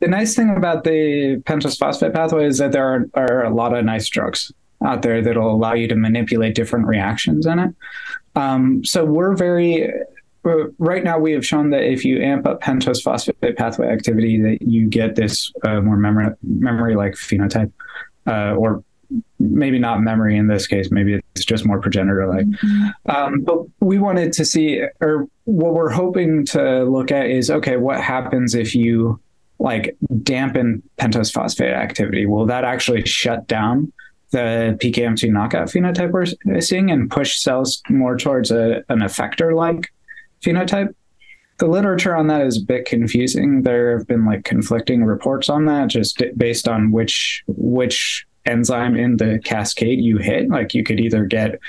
The nice thing about the pentose phosphate pathway is that there are a lot of nice drugs out there that'll allow you to manipulate different reactions in it. So right now we have shown that if you amp up pentose phosphate pathway activity, that you get this more memory-like phenotype, or maybe not memory in this case, maybe it's just more progenitor-like. Mm-hmm. But we wanted to see, or what we're hoping to look at is, okay, what happens if you like dampen pentose phosphate activity? Will that actually shut down the PKM2 knockout phenotype we're seeing and push cells more towards an effector-like phenotype? The literature on that is a bit confusing. There have been like conflicting reports on that, just based on which enzyme in the cascade you hit. Like you could either get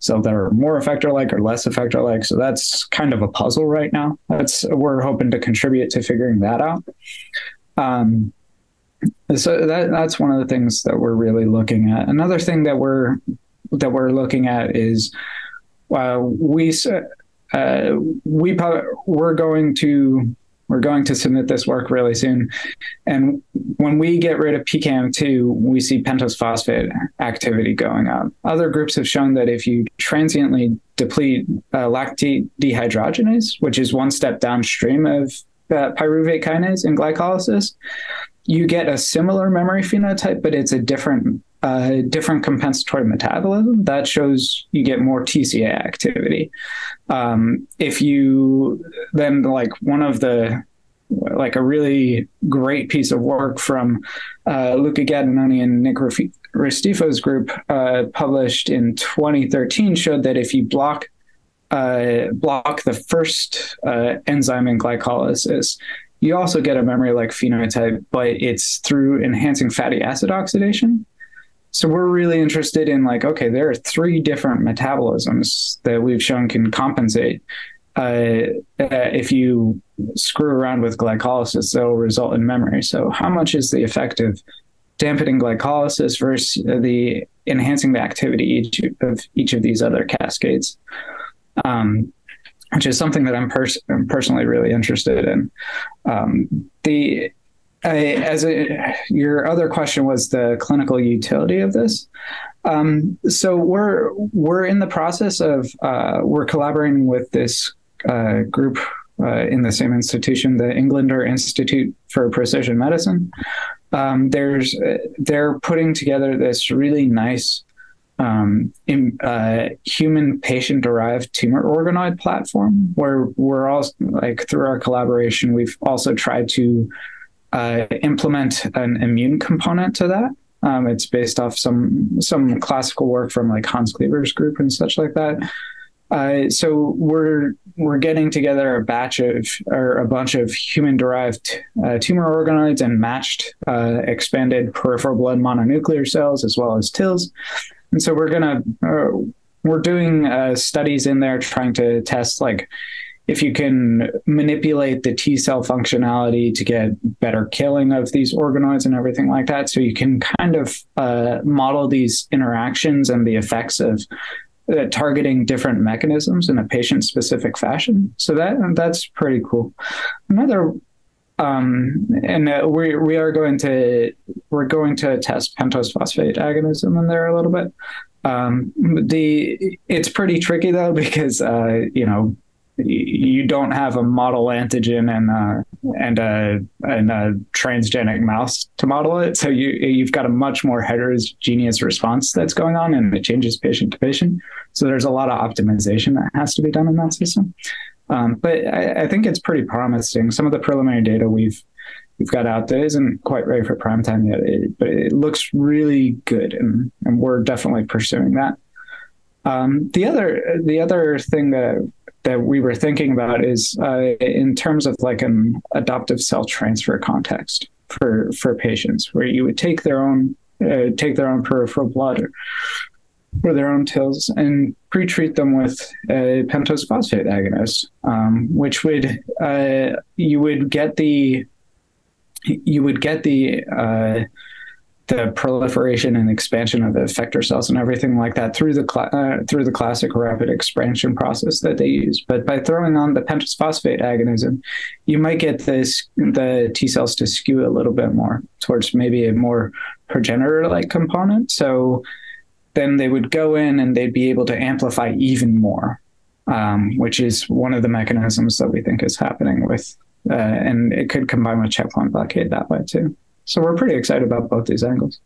cells that are more effector-like or less effector-like. So that's kind of a puzzle right now. We're hoping to contribute to figuring that out. So that's one of the things that we're really looking at. Another thing that we're looking at is we're going to submit this work really soon, and when we get rid of PKM2, we see pentose phosphate activity going up. Other groups have shown that if you transiently deplete lactate dehydrogenase, which is one step downstream of pyruvate kinase in glycolysis, you get a similar memory phenotype, but it's a different compensatory metabolism that shows you get more TCA activity. If you then a really great piece of work from Luca Gattinoni and Nick Ristifo's group published in 2013 showed that if you block the first enzyme in glycolysis, you also get a memory-like phenotype, but it's through enhancing fatty acid oxidation. So we're really interested in there are three different metabolisms that we've shown can compensate. If you screw around with glycolysis, they'll result in memory. So how much is the effect of dampening glycolysis versus the enhancing the activity of each of these other cascades? Which is something that I'm personally really interested in. Your other question was the clinical utility of this. So we're in the process of we're collaborating with this group in the same institution, the Englander Institute for Precision Medicine. They're putting together this really nice human patient-derived tumor organoid platform, where we're also, through our collaboration, we've also tried to implement an immune component to that. It's based off some classical work from Hans Clevers' group and such like that. So we're getting together a bunch of human-derived tumor organoids and matched expanded peripheral blood mononuclear cells as well as TILs. And so we're doing studies in there trying to test if you can manipulate the T cell functionality to get better killing of these organoids and everything like that. So you can kind of model these interactions and the effects of targeting different mechanisms in a patient-specific fashion. So that's pretty cool. Another. We're going to test pentose phosphate agonism in there a little bit. It's pretty tricky though, because you don't have a model antigen and a transgenic mouse to model it, so you've got a much more heterogeneous response that's going on, and it changes patient to patient. So there's a lot of optimization that has to be done in that system. But I think it's pretty promising. Some of the preliminary data we've got out that isn't quite ready for prime time yet, but it looks really good, and we're definitely pursuing that. The other thing that we were thinking about is in terms of an adoptive cell transfer context for patients, where you would take their own peripheral blood or their own TILs and pre-treat them with a pentose phosphate agonist, which would you would get the the proliferation and expansion of the effector cells and everything like that through the classic rapid expansion process that they use. But by throwing on the pentose phosphate agonism, you might get the T cells to skew a little bit more towards maybe a more progenitor-like component. So then they would go in and they'd be able to amplify even more, which is one of the mechanisms that we think is happening with, and it could combine with checkpoint blockade that way too. So we're pretty excited about both these angles.